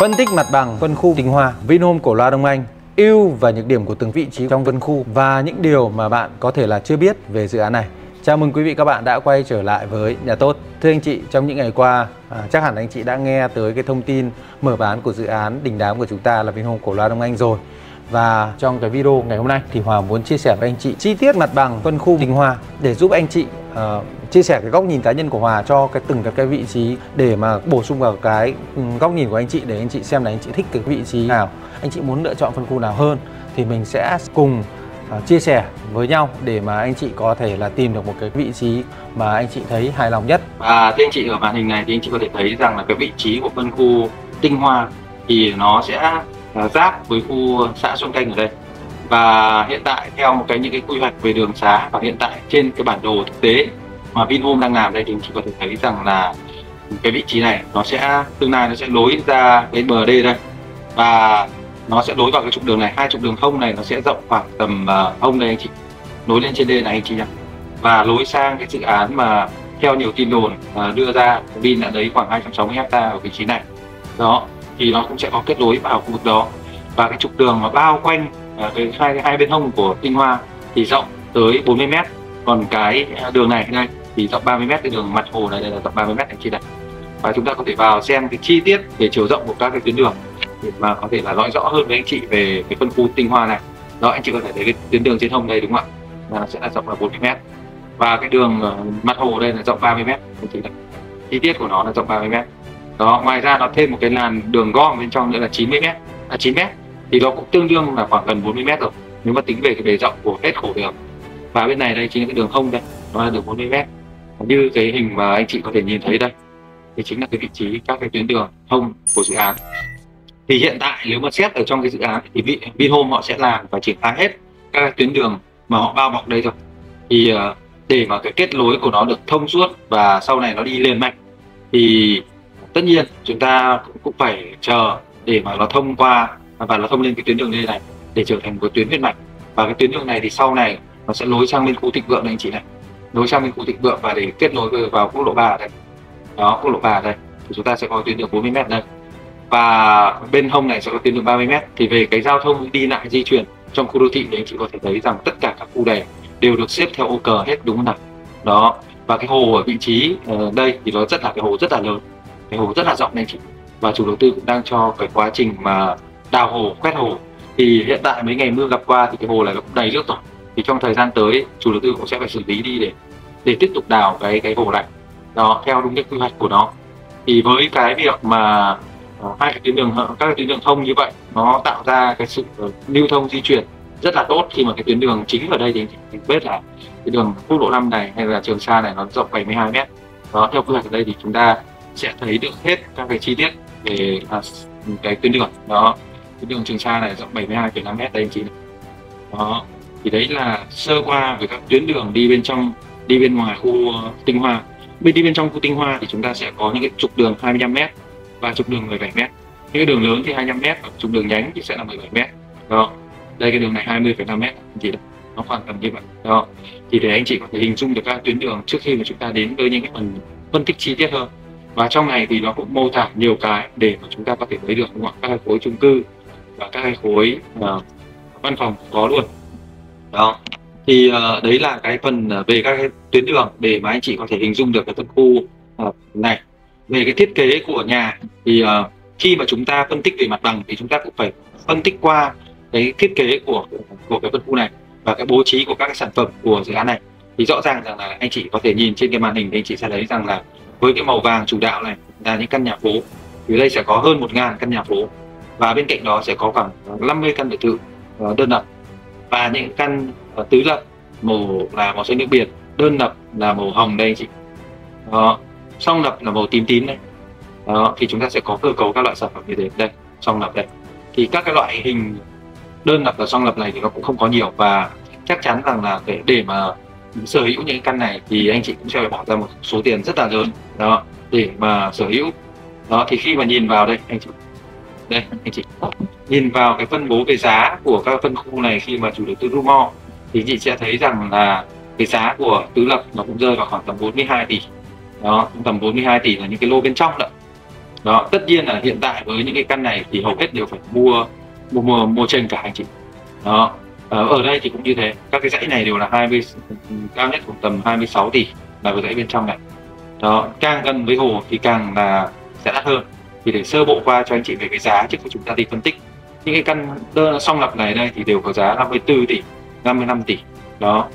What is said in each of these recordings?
Phân tích mặt bằng phân khu Tinh Hoa, Vinhomes Cổ Loa Đông Anh, ưu và nhược điểm của từng vị trí trong phân khu và những điều mà bạn có thể là chưa biết về dự án này. Chào mừng quý vị các bạn đã quay trở lại với Nhà Tốt. Thưa anh chị, trong những ngày qua chắc hẳn anh chị đã nghe tới cái thông tin mở bán của dự án đình đám của chúng ta là Vinhomes Cổ Loa Đông Anh rồi. Và trong cái video ngày hôm nay thì Hòa muốn chia sẻ với anh chị chi tiết mặt bằng phân khu Tinh Hoa để giúp anh chị chia sẻ cái góc nhìn cá nhân của Hòa cho từng các vị trí để mà bổ sung vào cái góc nhìn của anh chị, để anh chị xem là anh chị thích cái vị trí nào, anh chị muốn lựa chọn phân khu nào hơn thì mình sẽ cùng chia sẻ với nhau để mà anh chị có thể là tìm được một cái vị trí mà anh chị thấy hài lòng nhất. Thưa anh chị, ở màn hình này thì anh chị có thể thấy rằng là cái vị trí của phân khu Tinh Hoa thì nó sẽ giáp với khu xã Xuân Canh ở đây. Và hiện tại theo một những cái quy hoạch về đường xá và hiện tại trên cái bản đồ thực tế mà Vinhomes đang làm đây thì chị có thể thấy rằng là cái vị trí này nó sẽ tương lai nó sẽ lối ra cái bờ đê đây và nó sẽ lối vào cái trục đường này, hai trục đường hông này nó sẽ rộng khoảng tầm hông đây anh chị, nối lên trên đê này anh chị nhé, và lối sang cái dự án mà theo nhiều tin đồn đưa ra Vin đã lấy khoảng 260 hectare ở vị trí này đó, thì nó cũng sẽ có kết nối vào khu vực đó. Và cái trục đường mà bao quanh hai bên hông của Tinh Hoa thì rộng tới 40 m, còn cái đường này đây thì rộng 30 m, cái đường mặt hồ này đây là rộng 30 m anh chị này. Và chúng ta có thể vào xem cái chi tiết về chiều rộng của các cái tuyến đường để mà có thể là nói rõ hơn với anh chị về cái phân khu Tinh Hoa này. Đó, anh chị có thể thấy cái tuyến đường trên hông đây đúng không ạ, sẽ là rộng là 40 m và cái đường mặt hồ đây là rộng 30 m anh chị này. Chi tiết của nó là rộng 30 m. Đó, ngoài ra nó thêm một cái làn đường gom bên trong nữa là 9 m thì nó cũng tương đương là khoảng gần 40 m rồi nếu mà tính về cái bề rộng của hết khổ đường. Và bên này đây chính là cái đường hông đây, nó là đường 40 m. Như cái hình mà anh chị có thể nhìn thấy đây thì chính là cái vị trí các cái tuyến đường hông của dự án. Thì hiện tại nếu mà xét ở trong cái dự án thì Vinhomes họ sẽ làm và triển khai hết các cái tuyến đường mà họ bao bọc đây rồi, thì để mà cái kết nối của nó được thông suốt và sau này nó đi liền mạch thì tất nhiên chúng ta cũng phải chờ để mà nó thông qua và nó thông lên cái tuyến đường đây này để trở thành một tuyến huyết mạch. Và cái tuyến đường này thì sau này nó sẽ lối sang bên khu Thịnh Vượng này anh chị này, lối sang bên khu Thịnh Vượng và để kết nối vào quốc lộ 3 đây. Đó, quốc lộ 3 đây thì chúng ta sẽ có tuyến đường 40 m đây và bên hông này sẽ có tuyến đường 30 m. Thì về cái giao thông đi lại di chuyển trong khu đô thị thì anh chị có thể thấy rằng tất cả các khu này đều được xếp theo ô cờ hết đúng không nào. Đó, và cái hồ ở vị trí đây thì nó rất là cái hồ rất là lớn, cái hồ rất là rộng này chị, và chủ đầu tư cũng đang cho cái quá trình mà đào hồ, quét hồ. Thì hiện tại mấy ngày mưa gặp qua thì cái hồ này nó cũng đầy nước rồi, thì trong thời gian tới chủ đầu tư cũng sẽ phải xử lý đi để tiếp tục đào cái hồ này đó theo đúng cái quy hoạch của nó. Thì với cái việc mà hai cái tuyến đường, các cái tuyến đường thông như vậy nó tạo ra cái sự lưu thông di chuyển rất là tốt. Khi mà cái tuyến đường chính ở đây thì mình biết là cái đường quốc lộ 5 này hay là Trường Sa này nó rộng 72 m. Đó, theo quy hoạch ở đây thì chúng ta sẽ thấy được hết các cái chi tiết về cái tuyến đường đó. Tuyến đường Trường Sa này rộng 72,5 m đây anh chị này. Đó, thì đấy là sơ qua về các tuyến đường đi bên trong, đi bên ngoài khu Tinh Hoa. Bên đi bên trong khu Tinh Hoa thì chúng ta sẽ có những cái trục đường 25 m và trục đường 17 m. Những cái đường lớn thì 25 m, trục đường nhánh thì sẽ là 17 m. Đó, đây cái đường này 20,5 m anh chị này. Nó khoảng tầm như vậy. Đó, thì để anh chị có thể hình dung được các tuyến đường trước khi mà chúng ta đến với những cái phần phân tích chi tiết hơn. Và trong này thì nó cũng mô tả nhiều cái để mà chúng ta có thể thấy được đúng không? Các khối chung cư và các khối văn phòng có luôn. Đó, thì đấy là cái phần về các cái tuyến đường để mà anh chị có thể hình dung được cái phân khu này. Về cái thiết kế của nhà thì khi mà chúng ta phân tích về mặt bằng thì chúng ta cũng phải phân tích qua cái thiết kế của cái phân khu này và cái bố trí của các cái sản phẩm của dự án này. Thì rõ ràng rằng là anh chị có thể nhìn trên cái màn hình thì anh chị sẽ thấy rằng là với cái màu vàng chủ đạo này là những căn nhà phố, thì đây sẽ có hơn 1.000 căn nhà phố và bên cạnh đó sẽ có khoảng 50 căn biệt thự đơn lập và những căn tứ lập màu là màu xanh nước biển, đơn lập là màu hồng đây anh chị, song lập là màu tím tím đây. Đó, thì chúng ta sẽ có cơ cấu các loại sản phẩm như thế đây, song lập đây. Thì các cái loại hình đơn lập và song lập này thì nó cũng không có nhiều và chắc chắn rằng là để mà sở hữu những căn này thì anh chị cũng sẽ phải bỏ ra một số tiền rất là lớn đó để mà sở hữu. Đó, thì khi mà nhìn vào đây anh chị, đây anh chị nhìn vào cái phân bố về giá của các phân khu này khi mà chủ đầu tư rumor thì chị sẽ thấy rằng là cái giá của tứ lập nó cũng rơi vào khoảng tầm 42 tỷ. Đó, tầm 42 tỷ là những cái lô bên trong đó. Đó, tất nhiên là hiện tại với những cái căn này thì hầu hết đều phải mua trên cả anh chị. Đó, ở đây thì cũng như thế, các cái dãy này đều là 20, cao nhất khoảng tầm 26 tỷ là cái dãy bên trong này. Đó, càng gần với hồ thì càng là sẽ đắt hơn. Thì để sơ bộ qua cho anh chị về cái giá trước khi chúng ta đi phân tích. Những cái căn song lập này đây thì đều có giá 54 tỷ, 55 tỷ. Đó.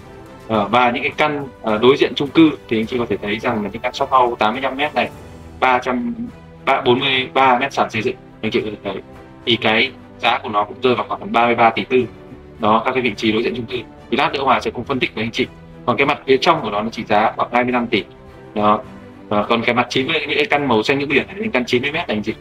Và những cái căn đối diện chung cư thì anh chị có thể thấy rằng là những căn shop house 85m này 343m sàn xây dựng, anh chị có thể thấy thì cái giá của nó cũng rơi vào khoảng 33 tỷ tư. Đó, các cái vị trí đối diện chung cư thì lát nữa Hòa sẽ cùng phân tích với anh chị. Còn cái mặt phía trong của nó chỉ giá khoảng 25 tỷ. Đó. Và còn cái mặt 90, những cái căn màu xanh nước biển này, những căn 90m này anh chị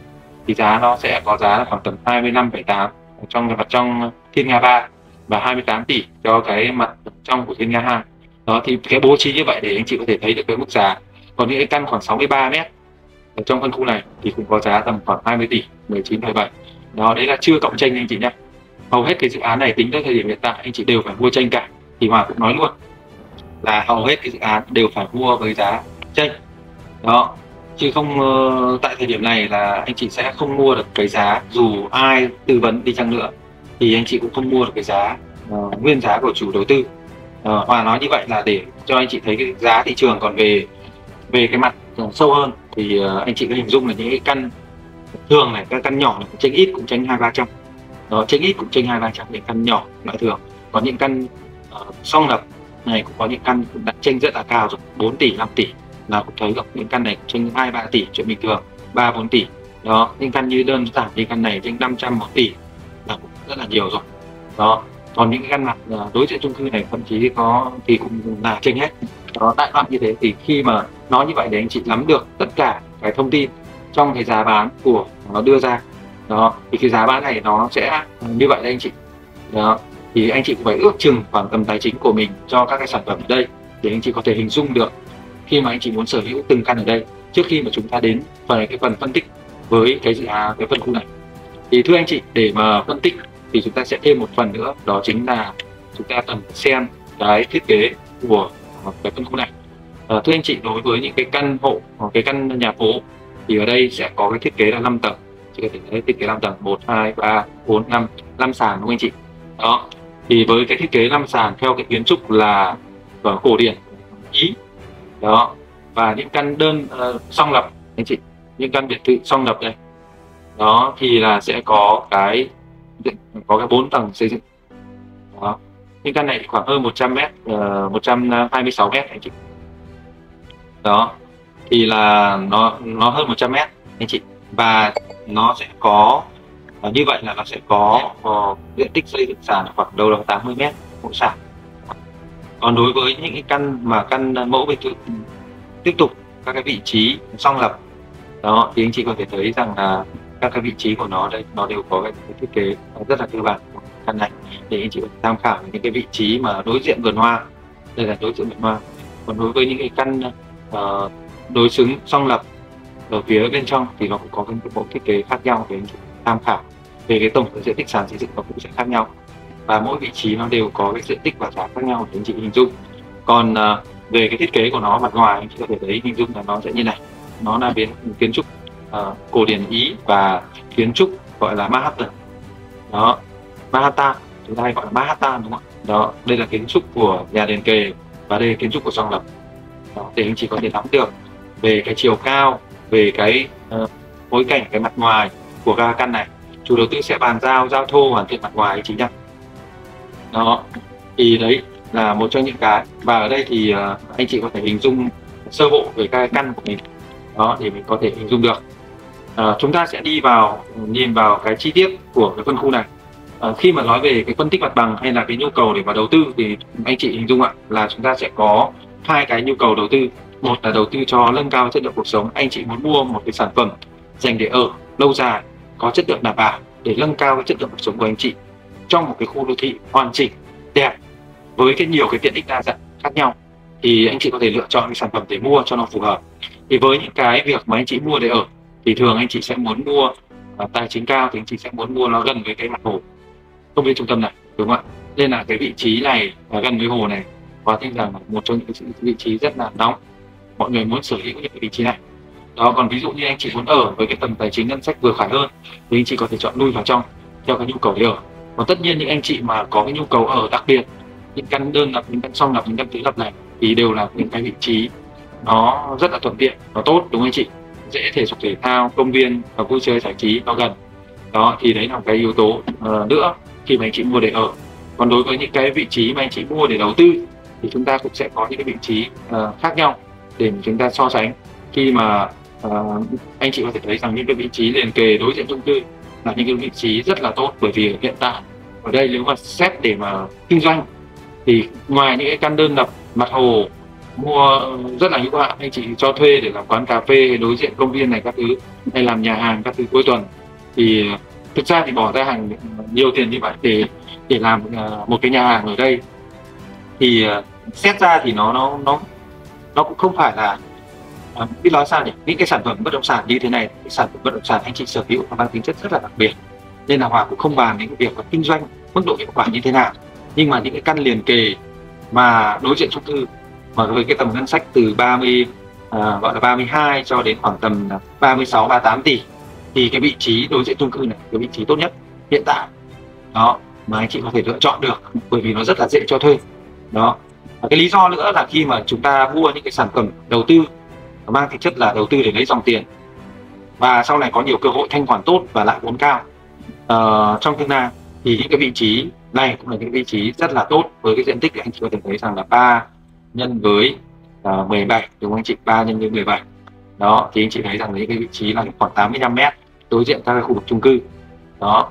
thì giá nó sẽ có giá là khoảng tầm 25,8 trong cái mặt trong Thiên Nga 3 và 28 tỷ cho cái mặt trong của Thiên Nga 2. Đó thì cái bố trí như vậy để anh chị có thể thấy được cái mức giá. Còn những cái căn khoảng 63m ở trong phân khu này thì cũng có giá tầm khoảng 20 tỷ, 19,7. Đó, đấy là chưa cộng tranh anh chị nhé. Hầu hết cái dự án này tính tới thời điểm hiện tại anh chị đều phải mua tranh cả. Thì Hòa cũng nói luôn là hầu hết cái dự án đều phải mua với giá tranh. Đó, chứ không tại thời điểm này là anh chị sẽ không mua được cái giá, dù ai tư vấn đi chăng nữa thì anh chị cũng không mua được cái giá nguyên giá của chủ đầu tư. Hòa nói như vậy là để cho anh chị thấy cái giá thị trường. Còn về cái mặt sâu hơn thì anh chị có hình dung là những cái căn thường này, các căn nhỏ này, tranh ít cũng tranh 2-300. Đó, tranh ít cũng tranh 2-300 những căn nhỏ loại thường. Còn những căn song lập này cũng có những căn đặt tranh rất là cao rồi, 4 tỷ, 5 tỷ là cũng thấy được. Những căn này tranh 2-3 tỷ chuyện bình thường, 3-4 tỷ. Đó, những căn như đơn giản như căn này tranh 500 1 tỷ là cũng rất là nhiều rồi. Đó, còn những căn mặt đối diện chung cư này thậm chí có thì cũng là tranh hết. Đó, đại loại như thế. Thì khi mà nói như vậy để anh chị nắm được tất cả cái thông tin trong cái giá bán của nó đưa ra. Đó, thì cái giá bán này nó sẽ như vậy đấy anh chị. Đó, thì anh chị cũng phải ước chừng khoảng tầm tài chính của mình cho các cái sản phẩm ở đây để anh chị có thể hình dung được khi mà anh chị muốn sở hữu từng căn ở đây trước khi mà chúng ta đến cái phần phân tích với cái dự án, cái phân khu này. Thì thưa anh chị, để mà phân tích thì chúng ta sẽ thêm một phần nữa, đó chính là chúng ta cần xem cái thiết kế của cái phân khu này. Thưa anh chị, đối với những cái căn hộ hoặc cái căn nhà phố thì ở đây sẽ có cái thiết kế là 5 tầng. Chị có thể thấy thiết kế 5 tầng 1, 2, 3, 4, 5, 5 sàn đúng không anh chị? Đó, thì với cái thiết kế 5 sàn theo cái kiến trúc là cổ điển Ý. Đó, và những căn đơn song lập anh chị, những căn biệt thự song lập đây. Đó, thì là sẽ có cái 4 tầng xây dựng. Đó, những căn này khoảng hơn 126m anh chị. Đó, thì là nó hơn 100m anh chị, và nó sẽ có như vậy là nó sẽ có diện tích xây dựng sàn khoảng đâu đó 80m mỗi sàn. Còn đối với những cái căn mẫu biệt thự tiếp tục các cái vị trí song lập đó thì anh chị có thể thấy rằng là các cái vị trí của nó đây nó đều có cái thiết kế rất là cơ bản của căn này để anh chị tham khảo những cái vị trí mà đối diện vườn hoa, đây là đối diện vườn hoa. Còn đối với những cái căn đối xứng song lập ở phía bên trong thì nó cũng có những mẫu thiết kế khác nhau để anh chị tham khảo về cái tổng diện tích sàn xây dựng nó cũng sẽ khác nhau, và mỗi vị trí nó đều có cái diện tích và giá khác nhau để anh chị hình dung. Còn về cái thiết kế của nó mặt ngoài anh chị có thể thấy hình dung là nó sẽ như này, nó là kiến trúc cổ điển Ý và kiến trúc gọi là Manhattan. Đó, Manhattan chúng ta hay gọi là Manhattan đúng không ạ? Đó, đây là kiến trúc của nhà liền kề và đây là kiến trúc của song lập. Đó, để anh chị có thể nắm được về cái chiều cao, về cái bối cảnh, cái mặt ngoài của các căn này. Chủ đầu tư sẽ bàn giao thô hoàn thiện mặt ngoài anh chị nhé. Đó, thì đấy là một trong những cái, và ở đây thì anh chị có thể hình dung sơ bộ về các căn của mình. Đó, để mình có thể hình dung được. Chúng ta sẽ đi vào nhìn vào cái chi tiết của cái phân khu này. Khi mà nói về cái phân tích mặt bằng hay là cái nhu cầu để mà đầu tư thì anh chị hình dung ạ, là chúng ta sẽ có hai cái nhu cầu đầu tư. Một là đầu tư cho nâng cao chất lượng cuộc sống, anh chị muốn mua một cái sản phẩm dành để ở lâu dài, có chất lượng đảm bảo để nâng cao cái chất lượng cuộc sống của anh chị trong một cái khu đô thị hoàn chỉnh, đẹp với cái nhiều cái tiện ích đa dạng khác nhau, thì anh chị có thể lựa chọn cái sản phẩm để mua cho nó phù hợp. Thì với những cái việc mà anh chị mua để ở thì thường anh chị sẽ muốn mua tài chính cao thì anh chị sẽ muốn mua nó gần với cái mặt hồ, công viên trung tâm này đúng không ạ? Nên là cái vị trí này gần với hồ này và tin rằng là một trong những vị trí rất là nóng, mọi người muốn sở hữu những cái vị trí này. Đó, còn ví dụ như anh chị muốn ở với cái tầm tài chính ngân sách vừa phải hơn thì anh chị có thể chọn lui vào trong theo cái nhu cầu để ở. Còn tất nhiên những anh chị mà có cái nhu cầu ở đặc biệt, những căn đơn lập, những căn song lập, những căn tứ lập này thì đều là những cái vị trí nó rất là thuận tiện, nó tốt, đúng không anh chị? Dễ thể dục thể thao, công viên và vui chơi giải trí nó gần. Đó, thì đấy là một cái yếu tố nữa khi mà anh chị mua để ở. Còn đối với những cái vị trí mà anh chị mua để đầu tư thì chúng ta cũng sẽ có những cái vị trí khác nhau để chúng ta so sánh. Khi mà anh chị có thể thấy rằng những cái vị trí liền kề đối diện chung cư là những cái vị trí rất là tốt, bởi vì hiện tại ở đây nếu mà xét để mà kinh doanh thì ngoài những cái căn đơn lập mặt hồ mua rất là hữu hạn, anh chị cho thuê để làm quán cà phê đối diện công viên này các thứ, hay làm nhà hàng các thứ cuối tuần, thì thực ra thì bỏ ra hàng nhiều tiền như vậy để làm một cái nhà hàng ở đây thì xét ra thì nó cũng không phải là biết nói sao nhỉ. Những cái sản phẩm bất động sản như thế này, cái sản phẩm bất động sản anh chị sở hữu nó mang tính chất rất là đặc biệt, nên là Hòa cũng không bàn đến việc kinh doanh mức độ hiệu quả như thế nào. Nhưng mà những cái căn liền kề mà đối diện chung cư mà với cái tầm ngân sách từ 32 cho đến khoảng tầm 36-38 tỷ thì cái vị trí đối diện chung cư này cái vị trí tốt nhất hiện tại đó mà anh chị có thể lựa chọn được, bởi vì nó rất là dễ cho thuê. Đó, và cái lý do nữa là khi mà chúng ta mua những cái sản phẩm đầu tư mang tính chất là đầu tư để lấy dòng tiền và sau này có nhiều cơ hội thanh khoản tốt và lãi vốn cao trong tương lai, thì những cái vị trí này cũng là những vị trí rất là tốt. Với cái diện tích thì anh chị có thể thấy rằng là 3 nhân với 17, đúng không anh chị? 3 nhân với 17. Đó, thì anh chị thấy rằng là những cái vị trí là khoảng 85 mét đối diện các cái khu vực chung cư. Đó,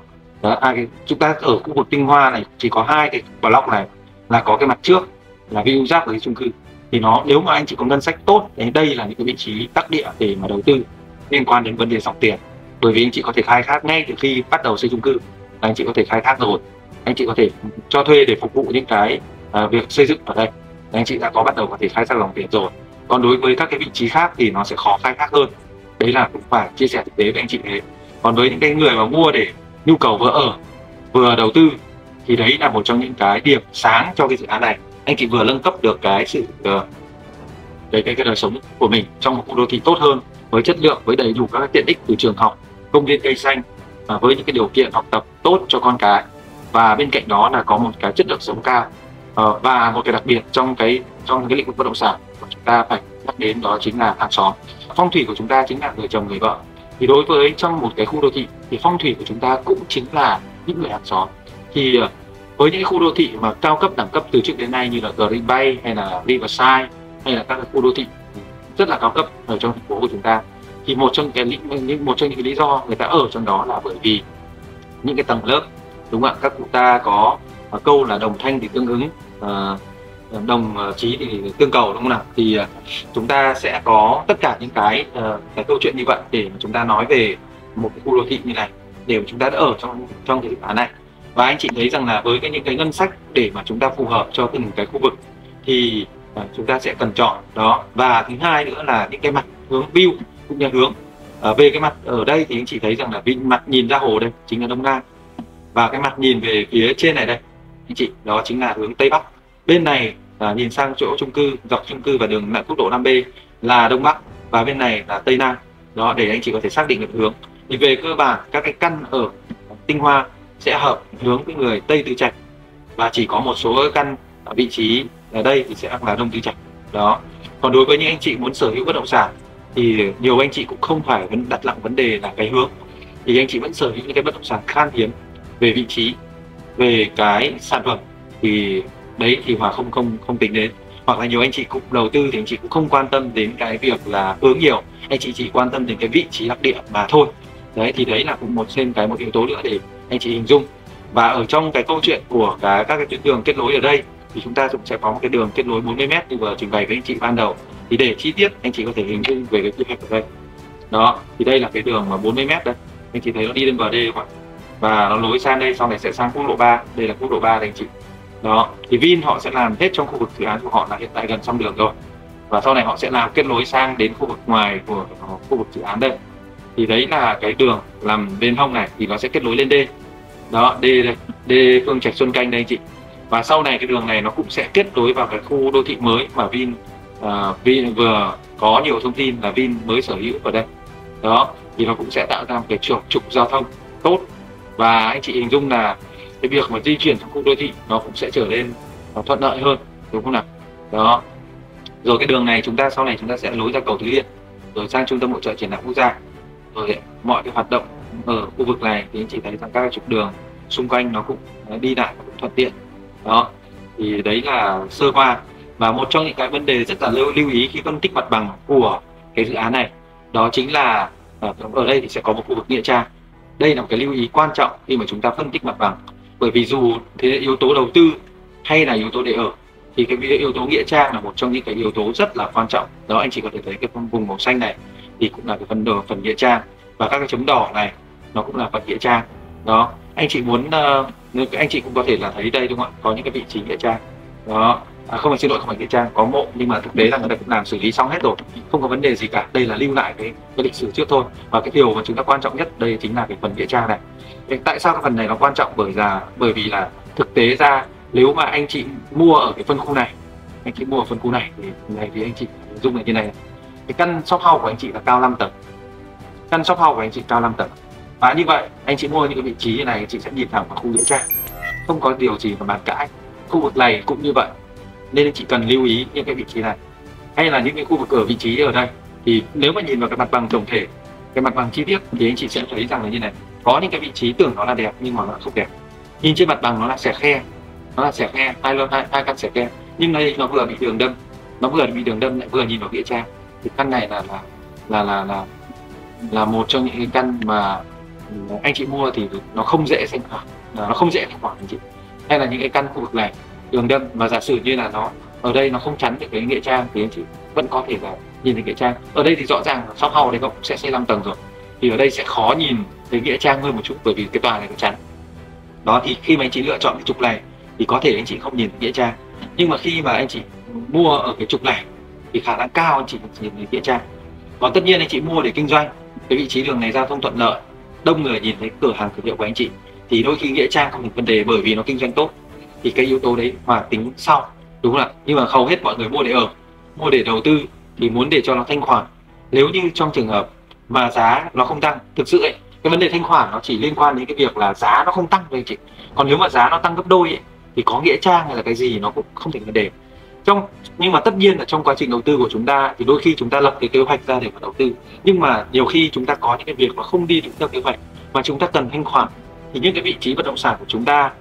chúng ta ở khu vực Tinh Hoa này chỉ có 2 cái block này là có cái mặt trước là view giáp với cái chung cư, thì nó nếu mà anh chị có ngân sách tốt thì đây là những cái vị trí đắc địa để mà đầu tư liên quan đến vấn đề dòng tiền, bởi vì anh chị có thể khai thác ngay từ khi bắt đầu xây chung cư là anh chị có thể khai thác rồi, anh chị có thể cho thuê để phục vụ những cái việc xây dựng ở đây, anh chị đã bắt đầu có thể khai thác dòng tiền rồi. Còn đối với các cái vị trí khác thì nó sẽ khó khai thác hơn, đấy là cũng phải chia sẻ thực tế với anh chị thế. Còn với những cái người mà mua để nhu cầu vừa ở vừa đầu tư thì đấy là một trong những cái điểm sáng cho cái dự án này. Anh chị vừa nâng cấp được cái sự cái đời sống của mình trong một khu đô thị tốt hơn, với chất lượng, với đầy đủ các tiện ích từ trường học, công viên cây xanh, với những cái điều kiện học tập tốt cho con cái, và bên cạnh đó là có một cái chất lượng sống cao. Và một cái đặc biệt trong cái lĩnh vực bất động sản mà chúng ta phải nhắc đến đó chính là hàng xóm. Phong thủy của chúng ta chính là người chồng người vợ, thì đối với trong một cái khu đô thị thì phong thủy của chúng ta cũng chính là những người hàng xóm. Thì với những khu đô thị mà cao cấp, đẳng cấp từ trước đến nay như là Green Bay hay là Riverside hay là các khu đô thị rất là cao cấp ở trong thành phố của chúng ta, thì một trong những lý do người ta ở trong đó là bởi vì những cái tầng lớp, đúng không ạ? Các cụ ta có câu là đồng thanh thì tương ứng, đồng chí thì tương cầu, đúng không nào? Thì chúng ta sẽ có tất cả những cái câu chuyện như vậy để chúng ta nói về một cái khu đô thị như này để chúng ta đã ở trong cái dự án này. Và anh chị thấy rằng là với những cái ngân sách để mà chúng ta phù hợp cho từng cái khu vực thì chúng ta sẽ cần chọn đó. Và thứ hai nữa là những cái mặt hướng view cũng như hướng về cái mặt ở đây thì anh chị thấy rằng là mặt nhìn ra hồ đây chính là Đông Nam, và cái mặt nhìn về phía trên này đây anh chị, đó chính là hướng Tây Bắc. Bên này nhìn sang chỗ chung cư, dọc chung cư và đường quốc lộ 5B là Đông Bắc, và bên này là Tây Nam. Đó, để anh chị có thể xác định được hướng. Thì về cơ bản các cái căn ở Tinh Hoa sẽ hợp hướng với người Tây Tứ Trạch, và chỉ có một số căn ở vị trí ở đây thì sẽ là Đông Tứ Trạch. Đó, còn đối với những anh chị muốn sở hữu bất động sản thì nhiều anh chị cũng không phải đặt nặng vấn đề là cái hướng, thì anh chị vẫn sở hữu những cái bất động sản khan hiếm về vị trí, về cái sản phẩm, thì đấy thì Hòa không tính đến. Hoặc là nhiều anh chị cũng đầu tư thì anh chị cũng không quan tâm đến cái việc là hướng nhiều, anh chị chỉ quan tâm đến cái vị trí đặc địa mà thôi. Đấy, thì đấy là cũng một yếu tố nữa để anh chị hình dung. Và ở trong cái câu chuyện của các cái tuyến đường kết nối ở đây thì chúng ta cũng sẽ có một cái đường kết nối 40 m như vừa trình bày với anh chị ban đầu, thì để chi tiết anh chị có thể hình dung về cái quy hoạch ở đây. Đó, thì đây là cái đường mà 40 m đây, anh chị thấy nó đi lên bờ đê không ạ, và nó nối sang đây, sau này sẽ sang quốc lộ 3, đây là quốc lộ 3 đây anh chị. Đó, thì Vin họ sẽ làm hết trong khu vực dự án của họ là hiện tại gần xong đường rồi, và sau này họ sẽ làm kết nối sang đến khu vực ngoài của khu vực dự án đây. Thì đấy là cái đường làm bên hông này thì nó sẽ kết nối lên D. Đó, D đây, D Phương Trạch Xuân Canh đây anh chị. Và sau này cái đường này nó cũng sẽ kết nối vào cái khu đô thị mới mà Vin Vin vừa có nhiều thông tin là Vin mới sở hữu ở đây đó, thì nó cũng sẽ tạo ra một cái trục giao thông tốt, và anh chị hình dung là cái việc mà di chuyển trong khu đô thị nó cũng sẽ trở nên thuận lợi hơn, đúng không nào? Đó, rồi cái đường này chúng ta sau này chúng ta sẽ lối ra cầu Thứ Liên rồi sang trung tâm hội trợ triển lãm quốc gia, rồi mọi cái hoạt động ở khu vực này thì anh chị thấy rằng các trục đường xung quanh nó cũng đi lại cũng thuận tiện. Đó, thì đấy là sơ qua. Và một trong những cái vấn đề rất là lưu ý khi phân tích mặt bằng của cái dự án này đó chính là ở đây thì sẽ có một khu vực nghĩa trang. Đây là một cái lưu ý quan trọng khi mà chúng ta phân tích mặt bằng, bởi vì dù thế yếu tố đầu tư hay là yếu tố để ở thì cái yếu tố nghĩa trang là một trong những cái yếu tố rất là quan trọng. Đó, anh chị có thể thấy cái vùng màu xanh này thì cũng là cái phần nghĩa trang, và các cái chấm đỏ này nó cũng là phần nghĩa trang. Đó, anh chị muốn anh chị cũng có thể là thấy đây, đúng không ạ, có những cái vị trí nghĩa trang đó. Không phải nghĩa trang, có mộ, nhưng mà thực tế là người ta cũng làm xử lý xong hết rồi, không có vấn đề gì cả. Đây là lưu lại cái lịch sử trước thôi, và cái điều mà chúng ta quan trọng nhất đây chính là cái phần nghĩa trang này. Tại sao cái phần này nó quan trọng? Bởi vì là thực tế ra nếu mà anh chị mua ở cái phân khu này, anh chị mua ở phân khu này thì anh chị dùng này như này, cái căn shop house của anh chị là cao 5 tầng, căn shop house của anh chị cao 5 tầng, và như vậy anh chị mua những cái vị trí như này anh chị sẽ nhìn thẳng vào khu nghĩa trang, không có điều gì mà bàn cãi. Khu vực này cũng như vậy, nên anh chị cần lưu ý những cái vị trí này hay là những cái khu vực ở vị trí ở đây. Thì nếu mà nhìn vào cái mặt bằng tổng thể, cái mặt bằng chi tiết thì anh chị sẽ thấy rằng là như này, có những cái vị trí tưởng nó là đẹp nhưng mà nó không đẹp, nhìn trên mặt bằng nó là xẻ khe, nó là xẻ khe, hai căn xẻ khe, nhưng đây nó vừa bị đường đâm, lại vừa nhìn vào nghĩa trang. Thì căn này là một trong những cái căn mà anh chị mua thì nó không dễ thanh khoản, anh chị, hay là những cái căn khu vực này đường đâm mà giả sử như là nó ở đây nó không chắn được cái nghĩa trang thì anh chị vẫn có thể là nhìn thấy nghĩa trang. Ở đây thì rõ ràng là shop house đây cũng sẽ xây 5 tầng rồi, thì ở đây sẽ khó nhìn thấy nghĩa trang hơn một chút, bởi vì cái tòa này nó chắn. Đó, thì khi mà anh chị lựa chọn cái trục này thì có thể anh chị không nhìn thấy nghĩa trang, nhưng mà khi mà anh chị mua ở cái trục này thì khả năng cao anh chị nhìn thấy nghĩa trang. Còn tất nhiên anh chị mua để kinh doanh, cái vị trí đường này giao thông thuận lợi, đông người nhìn thấy cửa hàng cửa hiệu của anh chị thì đôi khi nghĩa trang không một vấn đề, bởi vì nó kinh doanh tốt. Thì cái yếu tố đấy Hòa tính sau, đúng không ạ? Nhưng mà hầu hết mọi người mua để ở, mua để đầu tư thì muốn để cho nó thanh khoản. Nếu như trong trường hợp mà giá nó không tăng, thực sự ấy, cái vấn đề thanh khoản nó chỉ liên quan đến cái việc là giá nó không tăng thôi anh chị. Còn nếu mà giá nó tăng gấp đôi ấy, thì có nghĩa trang hay là cái gì nó cũng không thành vấn đề. Nhưng mà tất nhiên là trong quá trình đầu tư của chúng ta thì đôi khi chúng ta lập cái kế hoạch ra để mà đầu tư, nhưng mà nhiều khi chúng ta có những cái việc mà không đi đúng theo kế hoạch mà chúng ta cần thanh khoản, thì những cái vị trí bất động sản của chúng ta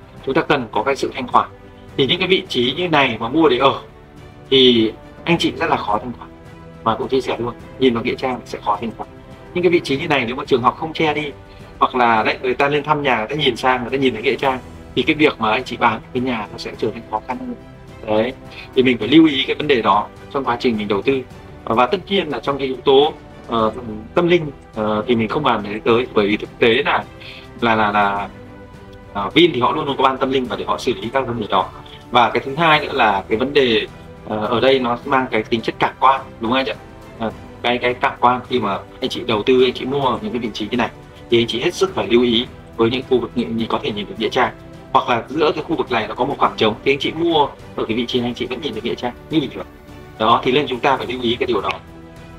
cần có cái sự thanh khoản. Thì những cái vị trí như này mà mua để ở thì anh chị rất là khó thanh khoản, mà cũng chia sẻ luôn, nhìn vào nghĩa trang sẽ khó thanh khoản. Những cái vị trí như này nếu mà trường học không che đi, hoặc là đấy, người ta lên thăm nhà, người ta nhìn sang, người ta nhìn thấy nghĩa trang, thì cái việc mà anh chị bán cái nhà nó sẽ trở nên khó khăn hơn. Đấy, thì mình phải lưu ý cái vấn đề đó trong quá trình mình đầu tư. Và tất nhiên là trong cái yếu tố tâm linh thì mình không bàn đến tới, bởi vì thực tế là Vin thì họ luôn luôn có ban tâm linh và để họ xử lý các vấn đề đó. Và cái thứ hai nữa là cái vấn đề ở đây nó mang cái tính chất cảm quan, đúng không anh chị? Cái cảm quan khi mà anh chị đầu tư, anh chị mua ở những cái vị trí như này thì anh chị hết sức phải lưu ý với những khu vực như có thể nhìn được nghĩa trang, hoặc là giữa cái khu vực này nó có một khoảng trống thì anh chị mua ở cái vị trí này anh chị vẫn nhìn được nghĩa trang như bình thường. Đó, thì nên chúng ta phải lưu ý cái điều đó.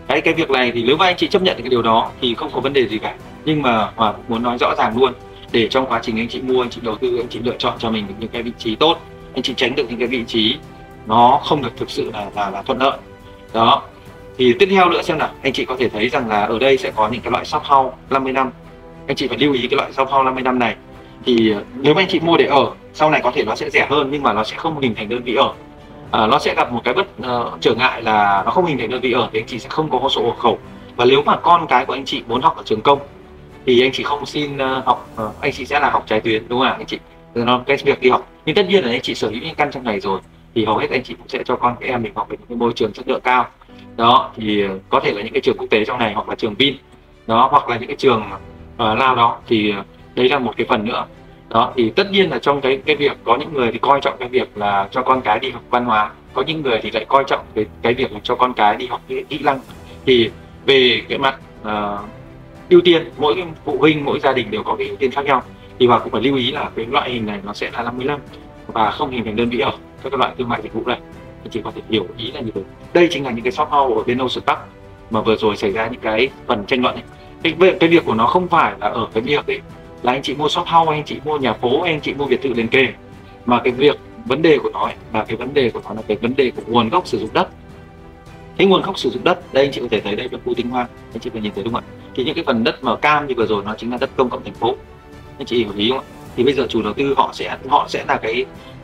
Cái việc này thì nếu mà anh chị chấp nhận cái điều đó thì không có vấn đề gì cả, nhưng mà Hòa muốn nói rõ ràng luôn, để trong quá trình anh chị mua, anh chị đầu tư, anh chị lựa chọn cho mình được những cái vị trí tốt, anh chị tránh được những cái vị trí nó không được thực sự là thuận lợi. Đó, thì tiếp theo nữa xem nào, anh chị có thể thấy rằng là ở đây sẽ có những cái loại shop house 50 năm. Anh chị phải lưu ý cái loại shop house 50 năm này, thì nếu mà anh chị mua để ở sau này có thể nó sẽ rẻ hơn, nhưng mà nó sẽ không hình thành đơn vị ở. Nó sẽ gặp một cái bất trở ngại là nó không hình thành đơn vị ở thì anh chị sẽ không có số hộ khẩu. Và nếu mà con cái của anh chị muốn học ở trường công thì anh chị không xin học, anh chị sẽ là học trái tuyến, đúng không ạ anh chị? Nó cái việc đi học, nhưng tất nhiên là anh chị sở hữu những căn trong này rồi thì hầu hết anh chị cũng sẽ cho con cái em mình học ở những cái môi trường chất lượng cao. Đó, thì có thể là những cái trường quốc tế trong này, hoặc là trường Vin đó, hoặc là những cái trường Lao đó, thì đấy là một cái phần nữa. Đó, thì tất nhiên là trong cái việc có những người thì coi trọng cái việc là cho con cái đi học văn hóa, có những người thì lại coi trọng cái việc là cho con cái đi học kỹ năng. Thì về cái mặt ưu tiên, mỗi phụ huynh, mỗi gia đình đều có cái ưu tiên khác nhau, thì Hòa cũng phải lưu ý là cái loại hình này nó sẽ là 55 và không hình thành đơn vị ở các loại thương mại dịch vụ này. anh chị có thể hiểu ý là như vậy. Đây chính là những cái shop house ở bên Ocean Park mà vừa rồi xảy ra những cái phần tranh luận ấy. Cái việc của nó không phải là ở cái việc ấy là anh chị mua shop house, anh chị mua nhà phố, anh chị mua biệt thự liền kề, mà cái việc vấn đề của nó ấy, và cái vấn đề của nó là cái vấn đề của nguồn gốc sử dụng đất. Cái nguồn gốc sử dụng đất đây anh chị có thể thấy đây là khu Tinh Hoa, anh chị có nhìn thấy đúng không ạ? Thì những cái phần đất màu cam như vừa rồi nó chính là đất công cộng thành phố, anh chị hiểu ý không ạ? Thì bây giờ chủ đầu tư họ sẽ là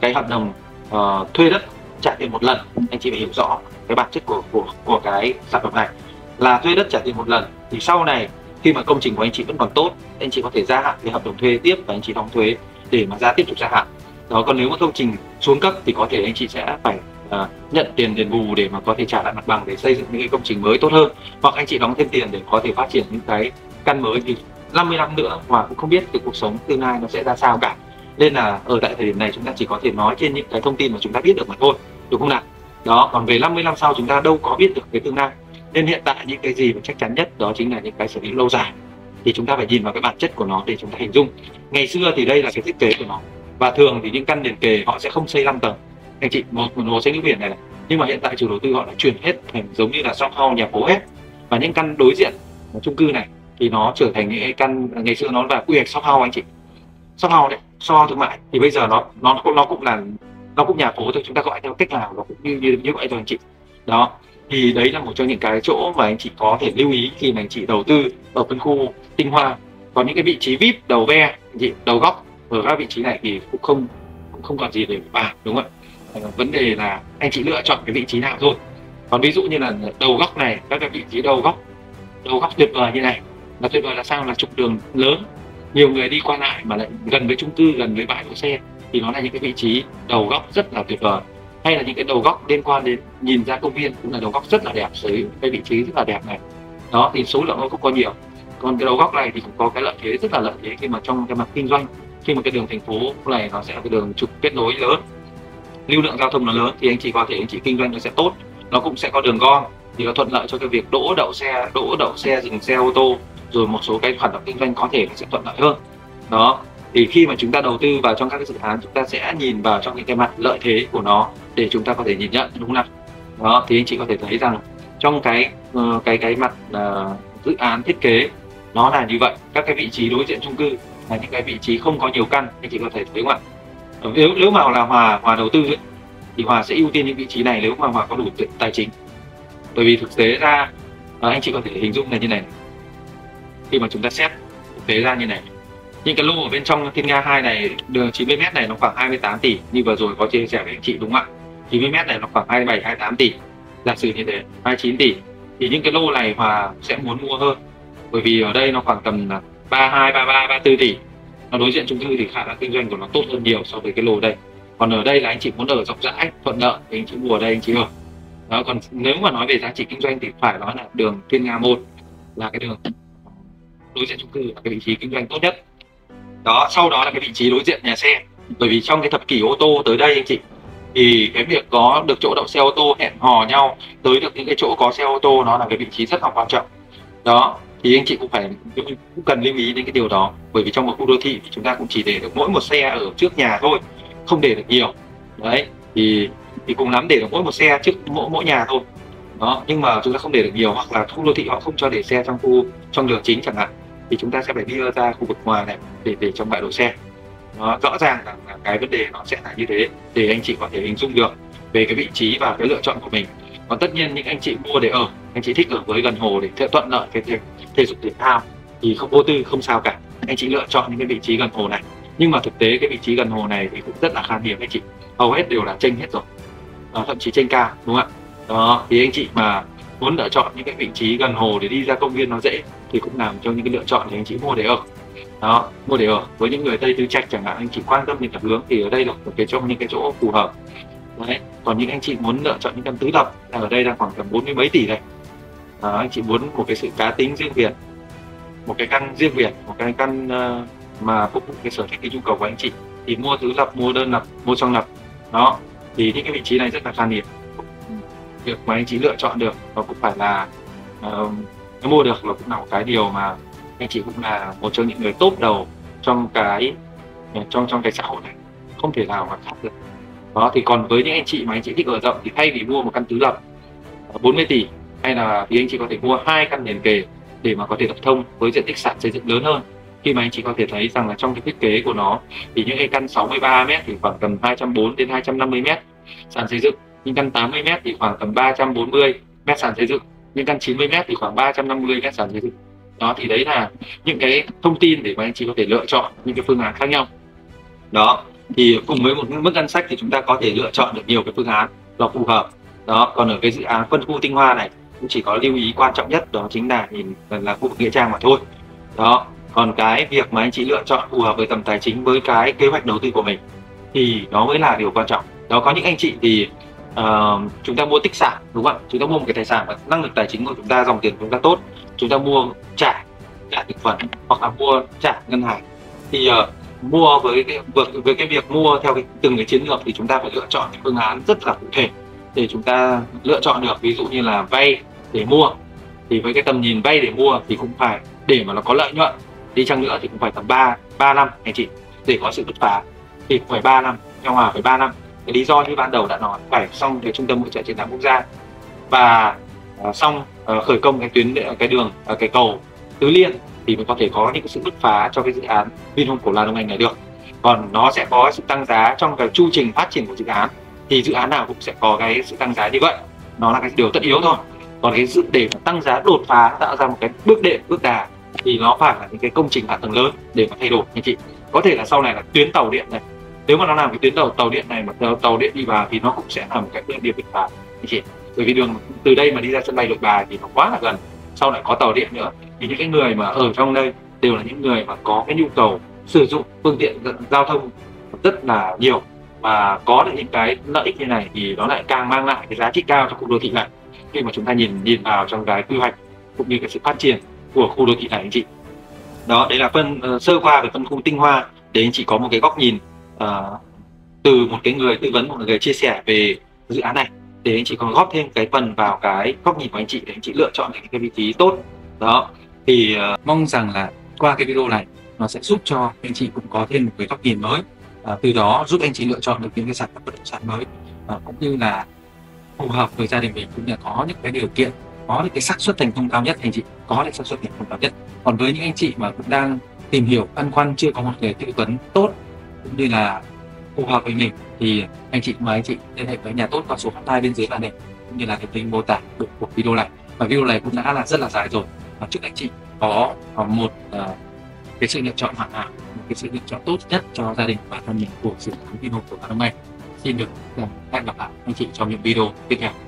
cái hợp đồng thuê đất trả tiền một lần. Anh chị phải hiểu rõ cái bản chất của cái sản phẩm này là thuê đất trả tiền một lần. Thì sau này khi mà công trình của anh chị vẫn còn tốt, anh chị có thể gia hạn cái hợp đồng thuê tiếp và anh chị đóng thuế để mà tiếp tục gia hạn. Đó, còn nếu mà công trình xuống cấp thì có thể anh chị sẽ phải nhận tiền đền bù để mà có thể trả lại mặt bằng để xây dựng những cái công trình mới tốt hơn, hoặc anh chị đóng thêm tiền để có thể phát triển những cái căn mới. Thì 50 năm nữa Hòa cũng không biết cái cuộc sống tương lai nó sẽ ra sao cả, nên là ở tại thời điểm này chúng ta chỉ có thể nói trên những cái thông tin mà chúng ta biết được mà thôi, đúng không nào? Đó, còn về 50 năm sau chúng ta đâu có biết được cái tương lai, nên hiện tại những cái gì mà chắc chắn nhất đó chính là những cái sở hữu lâu dài. Thì chúng ta phải nhìn vào cái bản chất của nó để chúng ta hình dung. Ngày xưa thì đây là cái thiết kế của nó, và thường thì những căn liền kề họ sẽ không xây 5 tầng anh chị, một hồ xây nước biển này, này. Nhưng mà hiện tại chủ đầu tư họ đã chuyển hết thành giống như là shop house, nhà phố hết, và những căn đối diện chung cư này thì nó trở thành những căn ngày xưa nó là quy hoạch shop house anh chị, shop house đấy, shop house thương mại. Thì bây giờ nó cũng nhà phố thôi, chúng ta gọi theo cách nào nó cũng như vậy thôi anh chị. Đó, thì đấy là một trong những cái chỗ mà anh chị có thể lưu ý khi mà anh chị đầu tư ở phân khu Tinh Hoa. Còn những cái vị trí VIP đầu ve anh chị, đầu góc ở các vị trí này thì cũng không còn gì để bàn, đúng không ạ? Vấn đề là anh chị lựa chọn cái vị trí nào thôi. Còn ví dụ như là đầu góc này, các cái vị trí đầu góc tuyệt vời như này là tuyệt vời là sao, là trục đường lớn, nhiều người đi qua lại mà lại gần với chung cư, gần với bãi đỗ xe, thì nó là những cái vị trí đầu góc rất là tuyệt vời. Hay là những cái đầu góc liên quan đến nhìn ra công viên cũng là đầu góc rất là đẹp, sở hữu cái vị trí rất là đẹp này. Đó, thì số lượng nó cũng có nhiều. Còn cái đầu góc này thì cũng có cái lợi thế, rất là lợi thế khi mà trong cái mặt kinh doanh, khi mà cái đường thành phố này nó sẽ là cái đường trục kết nối lớn, lưu lượng giao thông nó lớn, thì anh chị có thể anh chị kinh doanh nó sẽ tốt, nó cũng sẽ có đường gom, thì nó thuận lợi cho cái việc đỗ đậu xe, dừng xe ô tô, rồi một số cái hoạt động kinh doanh có thể sẽ thuận lợi hơn. Đó, thì khi mà chúng ta đầu tư vào trong các cái dự án, chúng ta sẽ nhìn vào trong những cái mặt lợi thế của nó để chúng ta có thể nhìn nhận, đúng không nào? Đó, thì anh chị có thể thấy rằng trong cái mặt dự án thiết kế nó là như vậy. Các cái vị trí đối diện chung cư là những cái vị trí không có nhiều căn, anh chị có thể thấy không ạ? Nếu mà là Hòa đầu tư ấy, thì Hòa sẽ ưu tiên những vị trí này nếu mà Hòa có đủ tài chính. Bởi vì thực tế ra anh chị có thể hình dung là như này, khi mà chúng ta xét thực tế ra như này, những cái lô ở bên trong Thiên Nga 2 này, đường 90m này nó khoảng 28 tỷ, như vừa rồi có chia sẻ với anh chị, đúng không ạ? 90m này nó khoảng 27-28 tỷ, giả sử như thế, 29 tỷ. Thì những cái lô này Hòa sẽ muốn mua hơn, bởi vì ở đây nó khoảng tầm 32, 33, 34 tỷ, nó đối diện chung cư thì khả năng kinh doanh của nó tốt hơn nhiều so với cái lô đây. Còn ở đây là anh chị muốn ở rộng rãi thuận lợi thì anh chị mua ở đây anh chị ở. Đó, còn nếu mà nói về giá trị kinh doanh thì phải nói là đường Thiên Nga 1 là cái đường đối diện chung cư là cái vị trí kinh doanh tốt nhất. Đó, sau đó là cái vị trí đối diện nhà xe, bởi vì trong cái thập kỷ ô tô tới đây anh chị, thì cái việc có được chỗ đậu xe ô tô, hẹn hò nhau tới được những cái chỗ có xe ô tô nó là cái vị trí rất là quan trọng. Đó, thì anh chị cũng cần lưu ý đến cái điều đó, bởi vì trong một khu đô thị thì chúng ta cũng chỉ để được mỗi một xe ở trước nhà thôi, không để được nhiều. Đấy, thì cùng lắm để được mỗi một xe trước mỗi nhà thôi. Đó, nhưng mà chúng ta không để được nhiều, hoặc là khu đô thị họ không cho để xe trong đường chính chẳng hạn, thì chúng ta sẽ phải đưa ra khu vực ngoài này để trong bãi đỗ xe. Đó, rõ ràng rằng là cái vấn đề nó sẽ là như thế để anh chị có thể hình dung được về cái vị trí và cái lựa chọn của mình. Còn tất nhiên những anh chị mua để ở, anh chị thích ở với gần hồ để thuận lợi cái thể dục thể thao thì không vô tư, không sao cả. Anh chị lựa chọn những cái vị trí gần hồ này, nhưng mà thực tế cái vị trí gần hồ này thì cũng rất là khan hiếm anh chị, hầu hết đều là chênh hết rồi, thậm chí chênh cao, đúng không ạ? Đó, thì anh chị mà muốn lựa chọn những cái vị trí gần hồ để đi ra công viên nó dễ thì cũng làm cho những cái lựa chọn thì anh chị mua để ở. Đó, mua để ở với những người Tây Tứ Trạch chẳng hạn, anh chị quan tâm đến tập hướng thì ở đây là một cái trong những cái chỗ phù hợp. Đấy, còn những anh chị muốn lựa chọn những căn tứ độc ở đây là khoảng tầm 40 mấy tỷ này. Đó, anh chị muốn một cái sự cá tính riêng biệt, một cái căn riêng biệt, một cái căn mà phục vụ cái sở thích, cái nhu cầu của anh chị thì mua tứ lập, mua đơn lập, mua song lập. Đó, thì những cái vị trí này rất là khan hiếm. Việc mà anh chị lựa chọn được nó cũng phải là mua được, là cũng là một cái điều mà anh chị cũng là một trong những người top đầu trong cái xã hội này, không thể nào mà khác được. Đó, thì còn với những anh chị mà anh chị thích ở rộng thì thay vì mua một căn tứ lập 40 tỷ hay là thì anh chị có thể mua 2 căn liền kề để mà có thể tập thông với diện tích sàn xây dựng lớn hơn. Khi mà anh chị có thể thấy rằng là trong cái thiết kế của nó thì những cái căn 63m thì khoảng tầm 240 đến 250m sàn xây dựng, những căn 80m thì khoảng tầm 340m sàn xây dựng, những căn 90m thì khoảng 350m sàn xây dựng. Đó thì đấy là những cái thông tin để mà anh chị có thể lựa chọn những cái phương án khác nhau. Đó thì cùng với một mức ngân sách thì chúng ta có thể lựa chọn được nhiều cái phương án nó phù hợp. Đó, còn ở cái dự án phân khu Tinh Hoa này cũng chỉ có lưu ý quan trọng nhất đó chính là nhìn là khu vực nghĩa trang mà thôi. Đó, còn cái việc mà anh chị lựa chọn phù hợp với tầm tài chính với cái kế hoạch đầu tư của mình thì đó mới là điều quan trọng. Đó, có những anh chị thì chúng ta mua tích sản, đúng không ạ? Chúng ta mua một cái tài sản mà năng lực tài chính của chúng ta, dòng tiền của chúng ta tốt, chúng ta mua trả thị phần hoặc là mua trả ngân hàng. Thì mua với cái việc mua theo từng cái chiến lược thì chúng ta phải lựa chọn cái phương án rất là cụ thể để chúng ta lựa chọn được. Ví dụ như là vay để mua thì với cái tầm nhìn vay để mua thì cũng phải để mà nó có lợi nhuận đi chăng nữa thì cũng phải tầm 3 năm anh chị để có sự bứt phá, thì cũng phải 3 năm. Theo Hòa phải 3 năm, cái lý do như ban đầu đã nói, phải xong cái trung tâm hỗ trợ triển lãm quốc gia và xong khởi công cái cầu Thứ Liên thì mới có thể có những sự bứt phá cho cái dự án Vinhomes Cổ Loa Đông Anh này được. Còn nó sẽ có sự tăng giá trong cái chu trình phát triển của dự án, thì dự án nào cũng sẽ có cái sự tăng giá như vậy, nó là cái điều tất yếu thôi. Còn cái sự để tăng giá đột phá tạo ra một cái bước đệm, bước đà thì nó phải là những cái công trình hạ tầng lớn để mà thay đổi anh chị. Có thể là sau này là tuyến tàu điện này, nếu mà nó làm cái tuyến tàu điện này mà tàu điện đi vào thì nó cũng sẽ làm cái điểm bứt phá anh chị. Bởi vì đường từ đây mà đi ra sân bay Nội Bài thì nó quá là gần, sau lại có tàu điện nữa thì những cái người mà ở trong đây đều là những người mà có cái nhu cầu sử dụng phương tiện giao thông rất là nhiều, và có được những cái lợi ích như này thì nó lại càng mang lại cái giá trị cao cho khu đô thị này khi mà chúng ta nhìn vào trong cái quy hoạch cũng như cái sự phát triển của khu đô thị này anh chị. Đó, đấy là sơ qua về phân khu Tinh Hoa để anh chị có một cái góc nhìn từ một cái người tư vấn, một người chia sẻ về dự án này, để anh chị còn góp thêm cái phần vào cái góc nhìn của anh chị để anh chị lựa chọn những cái vị trí tốt. Đó thì mong rằng là qua cái video này nó sẽ giúp cho anh chị cũng có thêm một cái góc nhìn mới, từ đó giúp anh chị lựa chọn được những cái sản phẩm bất động sản mới cũng như là phù hợp với gia đình mình, cũng như là có những cái điều kiện, có những cái xác suất thành công cao nhất anh chị, có được xác suất thành công cao nhất. Còn với những anh chị mà cũng đang tìm hiểu băn khoăn, chưa có một người tư vấn tốt cũng như là phù hợp với mình thì anh chị liên hệ với Nhà Tốt qua số hotline bên dưới màn hình cũng như là cái link mô tả của video này. Và video này cũng đã là rất là dài rồi, và chúc anh chị có một cái sự lựa chọn hoàn hảo, một cái sự lựa chọn tốt nhất cho gia đình và thân mình của dự án Vinhomes Cổ Loa Đông Anh. Xin được hẹn gặp lại anh chị trong những video tiếp theo.